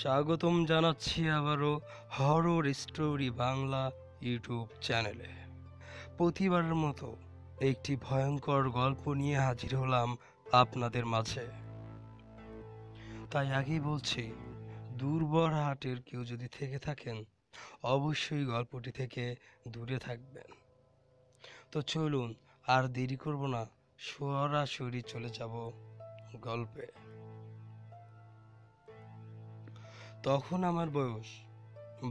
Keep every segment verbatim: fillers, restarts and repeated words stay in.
স্বাগতম জানাচ্ছি আবারও হরর স্টোরি বাংলা ইউটিউব চ্যানেলে। প্রতিবারের মতো একটি ভয়ঙ্কর গল্প নিয়ে হাজির হলাম আপনাদের মাঝে। তাই আগেই বলছি, দুর্বার হাটের কেউ যদি থেকে থাকেন অবশ্যই গল্পটি থেকে দূরে থাকবেন। তো চলুন আর দেরি করব না, সরাসরি চলে যাব গল্পে। তখন আমার বয়স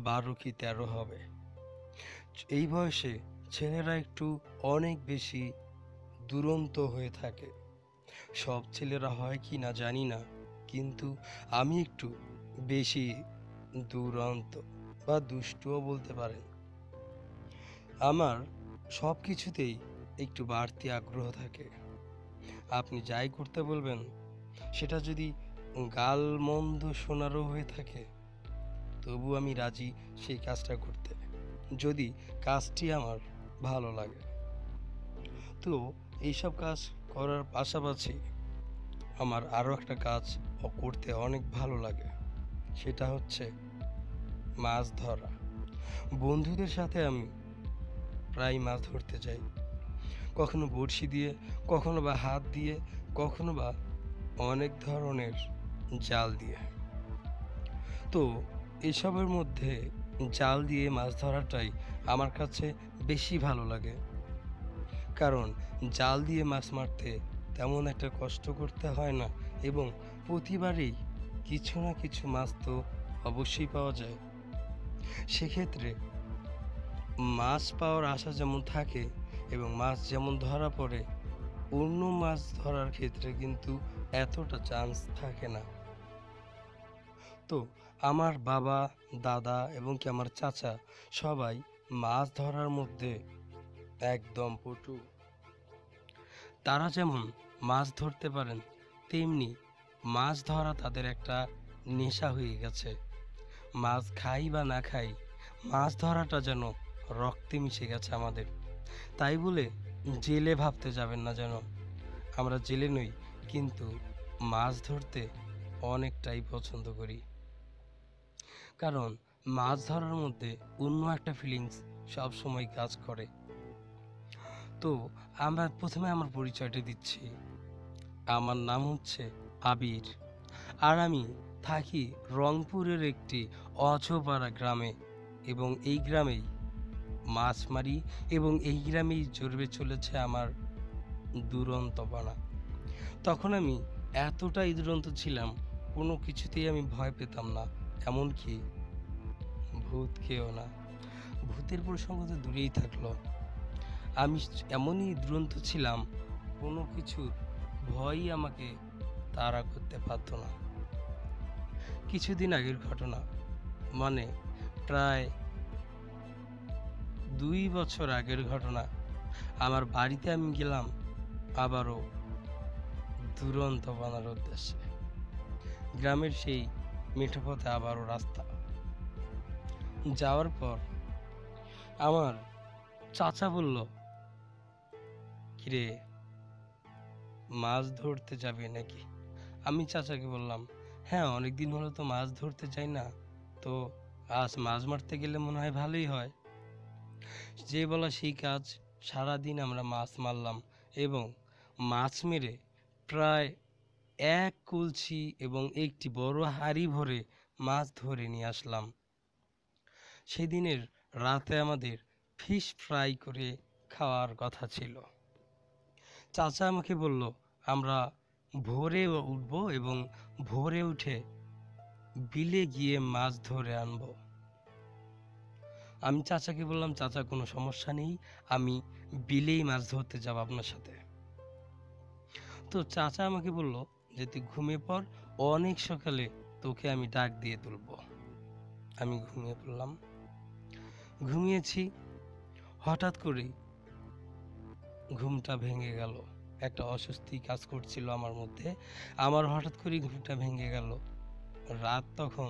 বারো কি তেরো হবে। এই বয়সে ছেলেরা একটু অনেক বেশি দুরন্ত হয়ে থাকে। সব ছেলেরা হয় কি না জানি না, কিন্তু আমি একটু বেশি দুরন্ত বা দুষ্টও বলতে পারেন। আমার সব কিছুতেই একটু বাড়তি আগ্রহ থাকে। আপনি যাই করতে বলবেন, সেটা যদি গালমন্দ শোনারও হয়ে থাকে, তবু আমি রাজি সেই কাজটা করতে, যদি কাজটি আমার ভালো লাগে। তো এইসব কাজ করার পাশাপাশি আমার আরও একটা কাজ করতে অনেক ভালো লাগে, সেটা হচ্ছে মাছ ধরা। বন্ধুদের সাথে আমি প্রায় মাছ ধরতে যাই, কখনো বড়শি দিয়ে, কখনো বা হাত দিয়ে, কখনো বা অনেক ধরনের জাল দিয়ে। তো এসবের মধ্যে জাল দিয়ে মাছ ধরাটাই আমার কাছে বেশি ভালো লাগে, কারণ জাল দিয়ে মাছ মারতে তেমন একটা কষ্ট করতে হয় না, এবং প্রতিবারেই কিছু না কিছু মাছ তো অবশ্যই পাওয়া যায়। সেক্ষেত্রে মাছ পাওয়ার আশা যেমন থাকে এবং মাছ যেমন ধরা পড়ে, অন্য মাছ ধরার ক্ষেত্রে কিন্তু এতটা চান্স থাকে না। তো আমার বাবা, দাদা এবং কি আমার চাচা সবাই মাছ ধরার মধ্যে একদম পটু। তারা যেমন মাছ ধরতে পারেন, তেমনি মাছ ধরা তাদের একটা নেশা হয়ে গেছে। মাছ খাই বা না খাই, মাছ ধরাটা যেন রক্তে মিশে গেছে আমাদের। তাই বলে জেলে ভাবতে যাবেন না, যেন আমরা জেলে নই, কিন্তু মাছ ধরতে অনেকটাই পছন্দ করি, কারণ মাছ ধরার মধ্যে অন্য একটা ফিলিংস সবসময় কাজ করে। তো আমরা প্রথমে আমার পরিচয়টা দিচ্ছি। আমার নাম হচ্ছে আবির, আর আমি থাকি রংপুরের একটি অজপাড়া গ্রামে, এবং এই গ্রামেই মাছ মারি এবং এই গ্রামেই জড়বে চলেছে আমার দুরন্তপনা। তখন আমি এতটাই দুরন্ত ছিলাম, কোনো কিছুতেই আমি ভয় পেতাম না, এমনকি ভূতকেও না। ভূতের প্রসঙ্গ তো দূরেই থাকলো, আমি এমনই দুরন্ত ছিলাম, কোনো কিছুর ভয়ই আমাকে তাড়া করতে পারত না। কিছুদিন আগের ঘটনা, মানে প্রায় দুই বছর আগের ঘটনা। আমার বাড়িতে আমি গেলাম আবারও দুরন্ত বানার উদ্দেশ্যে। গ্রামের সেই মিঠো পথে আবারও রাস্তা যাওয়ার পর আমার চাচা বলল, কিরে মাছ ধরতে যাবে নাকি? আমি চাচাকে বললাম, হ্যাঁ অনেকদিন হলো তো মাছ ধরতে যাই না, তো আজ মাছ মারতে গেলে মনে হয় ভালোই হয়। যে বলা সেই কাজ, সারাদিন আমরা মাছ মারলাম এবং মাছ মেরে প্রায় এক কলসি এবং একটি বড় হাঁড়ি ভরে মাছ ধরে নিয়ে আসলাম। সেদিনের রাতে আমাদের ফিশ ফ্রাই করে খাওয়ার কথা ছিল। চাচা আমাকে বলল, আমরা ভোরে উঠব এবং ভোরে উঠে বিলে গিয়ে মাছ ধরে আনব। আমি চাচাকে বললাম, চাচা কোনো সমস্যা নেই, আমি বিলেই মাছ ধরতে যাব আপনার সাথে। তো চাচা আমাকে বলল যে তুই ঘুমিয়ে পড়, অনেক সকালে তোকে আমি ডাক দিয়ে তুলব। আমি ঘুমিয়ে পড়লাম, ঘুমিয়েছি, হঠাৎ করে ঘুমটা ভেঙে গেল। একটা অস্বস্তি কাজ করছিল আমার মধ্যে, আমার হঠাৎ করে ঘুমটা ভেঙে গেল। রাত তখন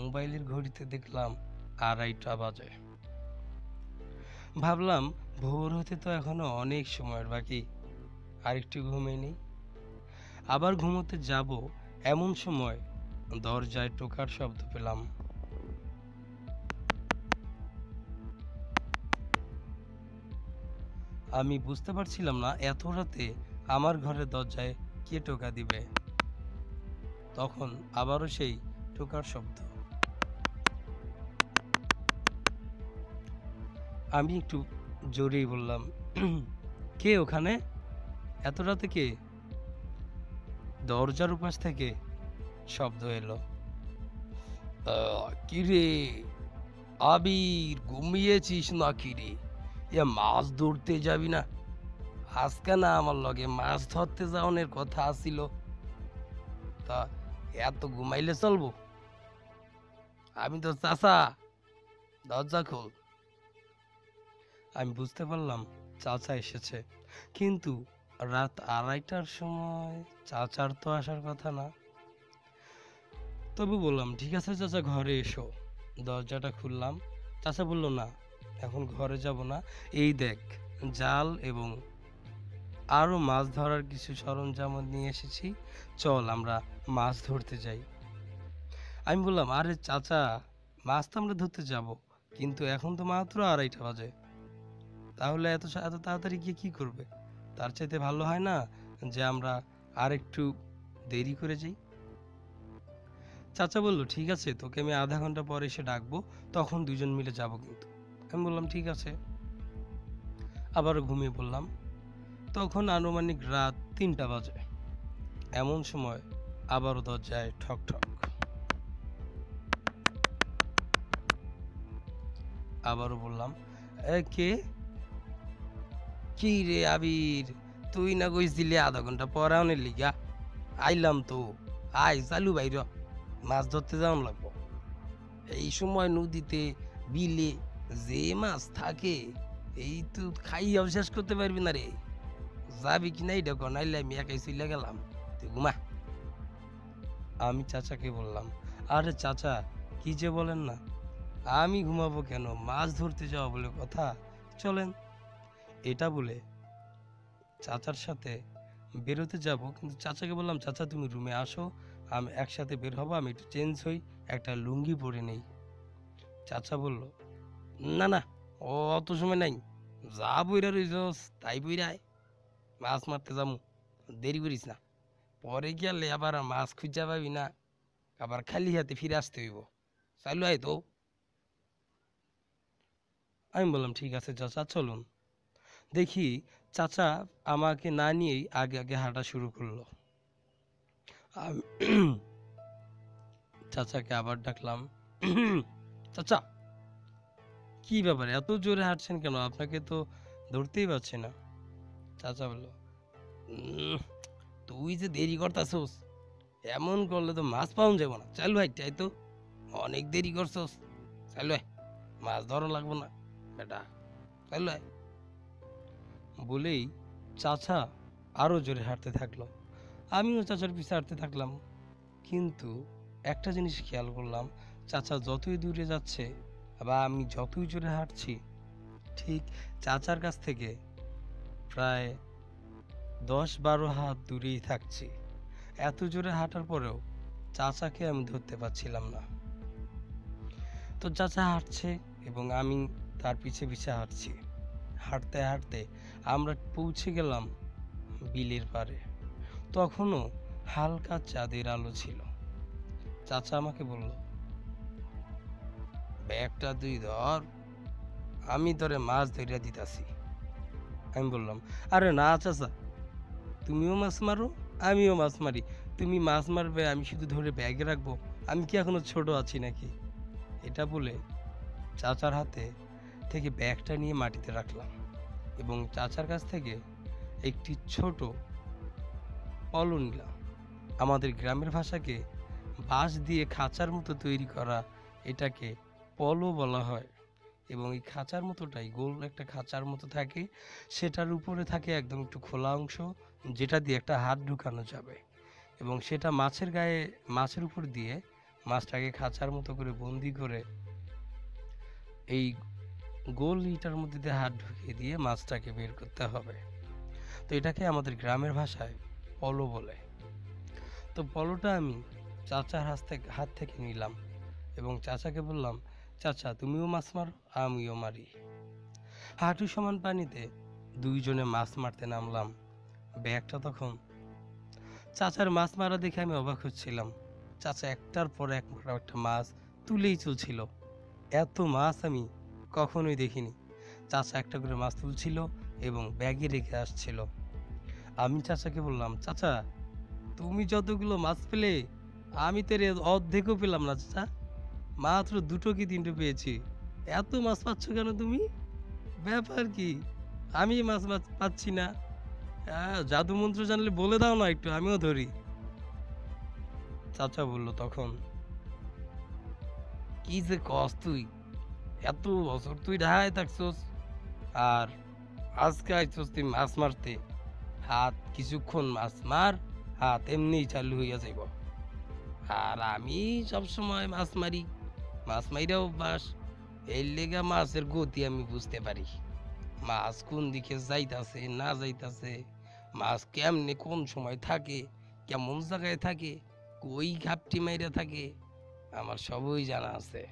মোবাইলের ঘড়িতে দেখলাম আড়াইটা বাজে। ভাবলাম ভোর হতে তো এখনো অনেক সময়ের বাকি, আর একটু ঘুমিয়ে নেই। আবার ঘুমোতে যাব, এমন সময় দরজায় টোকার শব্দ পেলাম। আমি বুঝতে পারছিলাম না এত রাতে আমার ঘরের দরজায় কে টোকা দিবে। তখন আবারও সেই টোকার শব্দ। আমি একটু জোরেই বললাম, কে ওখানে, এত রাতে কে? দরজার উপাশ থেকে শব্দ এলো, কিরে আবির ঘুমিয়েছিস না কিরে, এ মাছ ধরতে যাবি না আজকে? না আমার লগে মাছ ধরতে যাওয়ার কথা আসিল, তা এত ঘুমাইলে চলবো? আমি তো চাচা, দরজা খোল। আমি বুঝতে পারলাম চাচা এসেছে, কিন্তু রাত আড়াইটার সময় চাচার তো আসার কথা না। তবু বললাম, ঠিক আছে চাচা ঘরে এসো। দরজাটা খুললাম, চাচা বলল, না এখন ঘরে যাব না, এই দেখ জাল এবং আরও মাছ ধরার কিছু সরঞ্জাম নিয়ে এসেছি, চল আমরা মাছ ধরতে যাই। আমি বললাম, আরে চাচা মাছ তো আমরা ধরতে যাব, কিন্তু এখন তো মাত্র আড়াইটা বাজে, তাহলে এত এত তাড়াতাড়ি গিয়ে কী করবে? তার চাইতে ভালো হয় না যে আমরা আর একটু দেরি করে যাই। চাচা বলল, ঠিক আছে তোকে আমি আধা ঘন্টা পরে এসে ডাকবো, তখন দুজন মিলে যাব কিন্তু। আমি বললাম ঠিক আছে। আবারও ঘুমিয়ে পড়লাম। তখন আনুমানিক রাত তিনটা বাজে। এমন সময় আবারও দরজায় ঠক ঠক। আবারও বললাম, এ কে? কি রে আবির, তুই না কইছিলি আধা ঘন্টা পরে অনেক লিগা? আইলাম তো, আয় চালু বাইর, মাছ ধরতে যাওয়া লাগবো। এই সময় নদীতে বিলে যে মাছ থাকে এই তো খাইয়া শেষ করতে পারবি না রে, যাবি কিনা এটা নাইলে আমি একাই চলে গেলাম, তুই ঘুমা। আমি চাচাকে বললাম, আরে চাচা কি যে বলেন না, আমি ঘুমাবো কেন, মাছ ধরতে যাওয়া বলে কথা, চলেন। এটা বলে চাচার সাথে বেরোতে যাব, কিন্তু চাচাকে বললাম, চাচা তুমি রুমে আসো, আমি একসাথে বের হবো, আমি একটু চেঞ্জ হই, একটা লুঙ্গি পরে নেই। চাচা বলল, না না ও অত সময় নাই, যা বইরা রইছস তাই বইরায়, মাছ মারতে যাবো, দেরি করিস না, পরে গেলে আবার মাছ খুঁজা পাবি না, আবার খালি হাতে ফিরে আসতে হইব, চালু আয় তো। আমি বললাম ঠিক আছে চাচা চলুন। দেখি চাচা আমাকে না নিয়েই আগে আগে হাঁটা শুরু করলো। চাচাকে আবার ডাকলাম, চাচা কি ব্যাপার এত জোরে হাঁটছেন কেন, আপনাকে তো ধরতেই পারছি না। চাচা বলল, তুই যে দেরি করতাছস, এমন করলে তো মাছ পাওয়া যাবে না, চালু আয়, তাই তো অনেক দেরি করছস, চালু আয়, মাছ ধরা লাগবো না বেটা, চালু আয়। বলেই চাচা আরও জোরে হাঁটতে থাকলো, আমিও চাচার পিছে হাঁটতে থাকলাম। কিন্তু একটা জিনিস খেয়াল করলাম, চাচা যতই দূরে যাচ্ছে বা আমি যতই জোরে হাঁটছি, ঠিক চাচার কাছ থেকে প্রায় দশ বারো হাত দূরেই থাকছি। এত জোরে হাঁটার পরেও চাচাকে আমি ধরতে পারছিলাম না। তো চাচা হাঁটছে এবং আমি তার পিছে পিছে হাঁটছি। হাঁটতে হাঁটতে আমরা পৌঁছে গেলাম বিলের পাড়ে। তখনও হালকা চাঁদের আলো ছিল। চাচা আমাকে বলল, ব্যাগটা তুই ধর, আমি তোরে মাছ ধইরা দিতাছি। আমি বললাম, আরে না চাচা তুমিও মাছ মারো আমিও মাছ মারি, তুমি মাছ মারবে আমি শুধু ধরে ব্যাগে রাখবো, আমি কি এখনো ছোট আছি নাকি? এটা বলে চাচার হাতে থেকে ব্যাগটা নিয়ে মাটিতে রাখলাম এবং চাচার কাছ থেকে একটি ছোট পলো নিলাম। আমাদের গ্রামের ভাষাকে বাঁশ দিয়ে খাঁচার মতো তৈরি করা, এটাকে পলো বলা হয়। এবং এই খাঁচার মতোটাই গোল একটা খাঁচার মতো থাকে, সেটার উপরে থাকে একদম একটু খোলা অংশ, যেটা দিয়ে একটা হাত ঢুকানো যাবে, এবং সেটা মাছের গায়ে মাছের উপর দিয়ে মাছটাকে খাঁচার মতো করে বন্দি করে এই গোল ইটার মধ্যে দিয়ে হাত ঢুকিয়ে দিয়ে মাছটাকে বের করতে হবে। তো এটাকে আমাদের গ্রামের ভাষায় পলো বলে। তো পলোটা আমি চাচার হাত থেকে হাত থেকে নিলাম এবং চাচাকে বললাম, চাচা তুমিও মাছ মারো আমিও মারি। হাঁটু সমান পানিতে দুইজনে মাছ মারতে নামলাম। ব্যাগটা তখন চাচার মাছ মারা দেখে আমি অবাক হচ্ছিলাম। চাচা একটার পর এক একটা মাছ তুলেই চলছিল। এত মাছ আমি কখনোই দেখিনি। চাচা একটা করে মাছ তুলছিল এবং ব্যাগে রেখে আসছিল। আমি চাচাকে বললাম, চাচা তুমি যতগুলো মাছ পেলে আমি তো এর অর্ধেকও পেলাম না চাচা, মাত্র দুটো কি তিনটে পেয়েছি। এত মাছ পাচ্ছ কেন তুমি? ব্যাপার কি, আমি মাছ মাছ পাচ্ছি না? জাদু মন্ত্র জানলে বলে দাও না, একটু আমিও ধরি। চাচা বলল তখন, কি যে কস তুই, এত বছর তুই ঢাকায় থাকছস আর আজকে আইছস তুই মাছ মারতে। হাত কিছুক্ষণ মাছ মার, হাত এমনি চালু হইয়া যাইব। আর আমি সবসময় মাছ মারি, মাছ মাইরা অভ্যাস, এর লেগা মাছের গতি আমি বুঝতে পারি। মাছ কোন দিকে যাইতাছে না যাইতাছে, মাছ কেমনে কোন সময় থাকে, কেমন জায়গায় থাকে, কই ঘাপটি মাইরা থাকে, আমার সবই জানা আছে।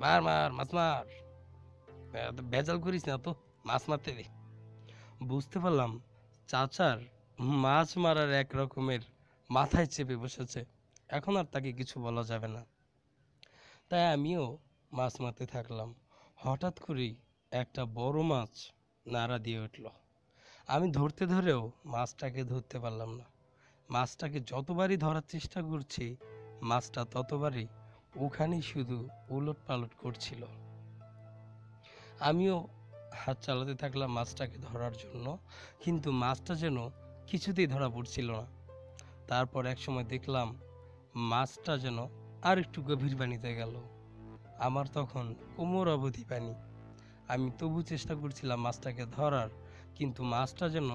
মার মার মাছ মার, ভেজাল করিস না তো, মাছ মারতে দে। বুঝতে পারলাম চাচার মাছ মারার এক রকমের মাথায় চেপে বসেছে, এখন আর তাকে কিছু বলা যাবে না। তাই আমিও মাছ মারতে থাকলাম। হঠাৎ করেই একটা বড় মাছ নাড়া দিয়ে উঠল। আমি ধরতে ধরেও মাছটাকে ধরতে পারলাম না। মাছটাকে যতবারই ধরার চেষ্টা করছি, মাছটা ততবারই ওখানেই শুধু উলট পালট করছিল। আমিও হাত চালাতে থাকলাম মাছটাকে ধরার জন্য, কিন্তু মাছটা যেন কিছুতেই ধরা পড়ছিল না। তারপর এক সময় দেখলাম মাছটা যেন আর একটু গভীর পানিতে গেল। আমার তখন কোমর অবধি পানি। আমি তবু চেষ্টা করছিলাম মাছটাকে ধরার, কিন্তু মাছটা যেন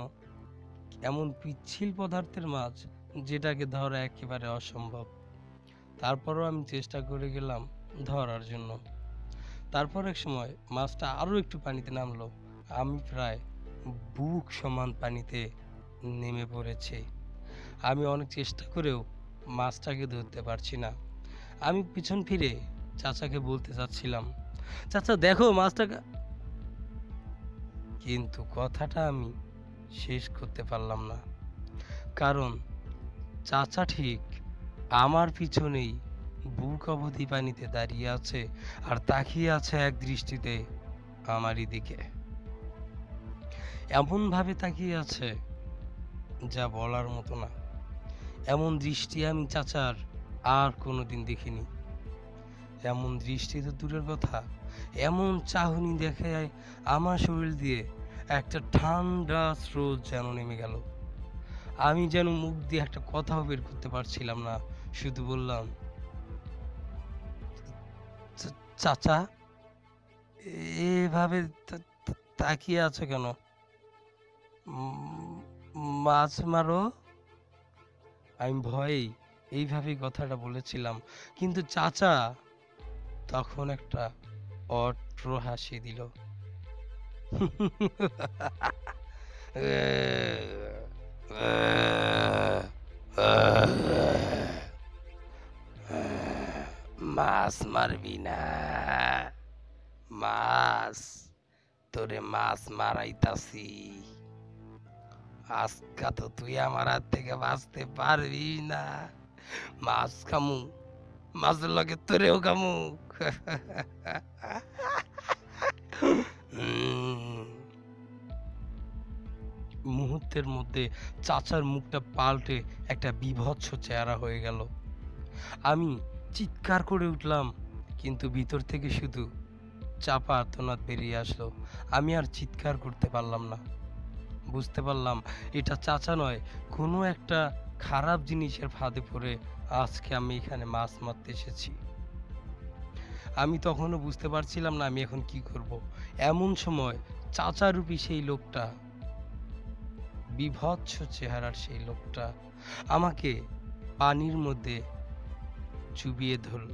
এমন পিচ্ছিল পদার্থের মাছ যেটাকে ধরা একেবারে অসম্ভব। তারপরও আমি চেষ্টা করে গেলাম ধরার জন্য। তারপর এক সময় মাছটা আরও একটু পানিতে নামলো। আমি প্রায় বুক সমান পানিতে নেমে পড়েছি। আমি অনেক চেষ্টা করেও মাছটাকে ধরতে পারছি না। আমি পিছন ফিরে চাচাকে বলতে চাচ্ছিলাম, চাচা দেখো মাছটাকে, কিন্তু কথাটা আমি শেষ করতে পারলাম না, কারণ চাচা ঠিক আমার পিছনেই বুক অবধি পানিতে দাঁড়িয়ে আছে আর তাকিয়ে আছে এক দৃষ্টিতে আমারই দিকে। এমন ভাবে তাকিয়ে আছে যা বলার মতো না। এমন দৃষ্টি আমি চাচার আর কোনোদিন দেখিনি। এমন দৃষ্টি তো দূরের কথা, এমন চাহনি দেখে আমার শরীর দিয়ে একটা ঠান্ডা স্রোত যেন নেমে গেল। আমি যেন মুখ দিয়ে একটা কথাও বের করতে পারছিলাম না, শুধু বললাম, চাচা এভাবে তাকিয়ে আছো কেন? মাছ মারো। আমি ভয়ে এইভাবেই কথাটা বলেছিলাম, কিন্তু চাচা তখন একটা অট্র হাসি দিল। মাছ মারবি না, মাছ তোরে মাছ মারাইতাছি, আজকা তো তুই আমার হাত থেকে বাঁচতে পারবি না, মাছ খামু, মাছের লগে তোরেও খামু। মুহূর্তের মধ্যে চাচার মুখটা পাল্টে একটা বিভৎস চেহারা হয়ে গেল। আমি চিৎকার করে উঠলাম, কিন্তু ভিতর থেকে শুধু চাপা আর্তনাদ বেরিয়ে আসলো। আমি আর চিৎকার করতে পারলাম না। বুঝতে পারলাম এটা চাচা নয়, কোনো একটা খারাপ জিনিসের ফাঁদে পড়ে আজকে আমি এখানে মাছ মারতে এসেছি। আমি তখনও বুঝতে পারছিলাম না আমি এখন কি করব। এমন সময় চাচারূপী সেই লোকটা, বিভৎস চেহারার সেই লোকটা আমাকে পানির মধ্যে চুবিয়ে ধরল।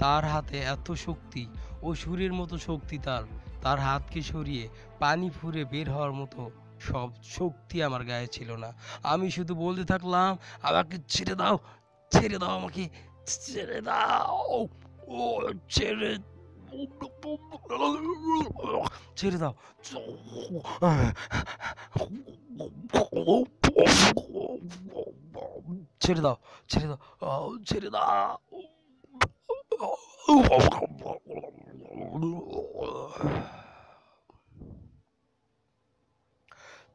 তার হাতে এত শক্তি, অসুরের মতো শক্তি তার। তার হাতকে সরিয়ে পানি ফুঁড়ে বের হওয়ার মতো सब शक्ति आमार गाये छिलो ना। आमी शुधु बोलते थाकलाम आमाके छेड़े दाओ छेड़े दाओ आमाके छेड़े दाओ ओ छेड़े ছেড়ে দাও। ছেড়ে দাও ছেড়ে দাও ছেড়ে দাও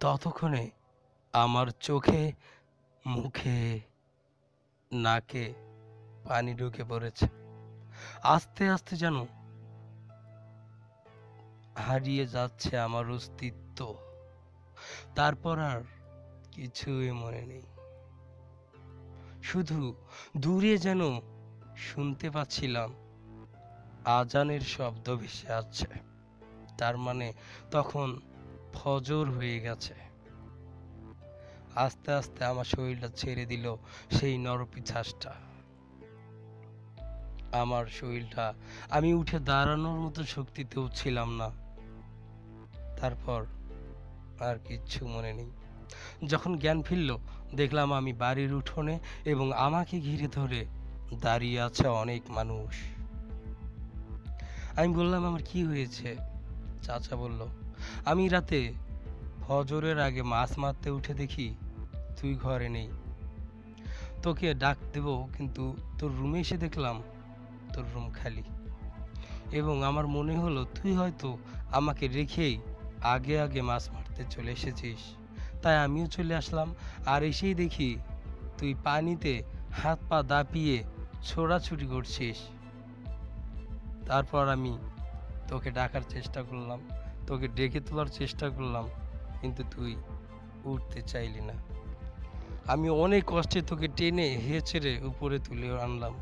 ততক্ষণে আমার চোখে মুখে নাকে পানি ঢুকে পড়েছে। আস্তে আস্তে জানো হারিয়ে যাচ্ছে আমার অস্তিত্ব। তারপর আর কিছুই মনে নেই, শুধু দূরে যেন শুনতে পাচ্ছিলাম আজানের শব্দ ভেসে আসছে। তার মানে তখন ফজর হয়ে গেছে। আস্তে আস্তে আমার শরীরটা ছেড়ে দিল সেই নরপিছাসটা, আমার শরীরটা। আমি উঠে দাঁড়ানোর মতো শক্তিতেও ছিলাম না। তারপর আর কিচ্ছু মনে নেই। যখন জ্ঞান ফিরল দেখলাম আমি বাড়ির উঠোনে এবং আমাকে ঘিরে ধরে দাঁড়িয়ে আছে অনেক মানুষ। আমি বললাম আমার কি হয়েছে? চাচা বলল, আমি রাতে ফজরের আগে মাছ মারতে উঠে দেখি তুই ঘরে নেই। তোকে ডাক দেব কিন্তু তোর রুমে এসে দেখলাম তোর রুম খালি, এবং আমার মনে হলো তুই হয়তো আমাকে রেখেই আগে আগে মাছ মারতে চলে এসেছিস। তাই আমিও চলে আসলাম, আর এসেই দেখি তুই পানিতে হাত পা দাপিয়ে ছোড়াছুড়ি করছিস। তারপর আমি তোকে ডাকার চেষ্টা করলাম, তোকে ডেকে তোলার চেষ্টা করলাম, কিন্তু তুই উঠতে চাইলি না। আমি অনেক কষ্টে তোকে টেনে হেঁচড়ে উপরে তুলে আনলাম,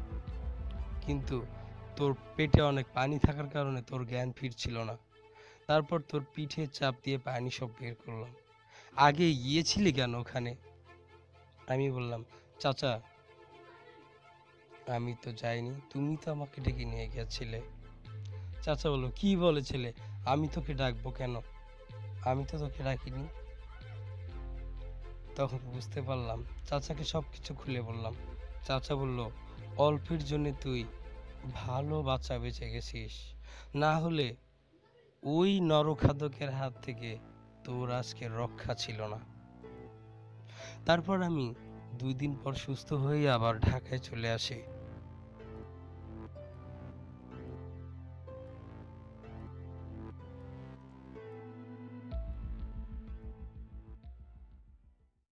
কিন্তু তোর পেটে অনেক পানি থাকার কারণে তোর জ্ঞান ফিরছিল না। তারপর তোর পিঠে চাপ দিয়ে পানি সব বের করলাম। আগে গিয়েছিলি কেন ওখানে? আমি বললাম, চাচা আমি তো যাইনি, তুমি তো আমাকে ডেকে নিয়ে গেছিলে। চাচা বললো, কি বলে ছেলে, আমি তোকে ডাকবো কেন? আমি তো তোকে ডাকিনি। তখন বুঝতে পারলাম, চাচাকে সব কিছু খুলে বললাম। চাচা বললো, অল্পের জন্য তুই ভালো বাঁচা বেঁচে গেছিস, না হলে ওই নরখাদকের হাত থেকে তোর আজকে রক্ষা ছিল না। তারপর আমি দুই দিন পর সুস্থ হয়ে আবার ঢাকায় চলে আসি।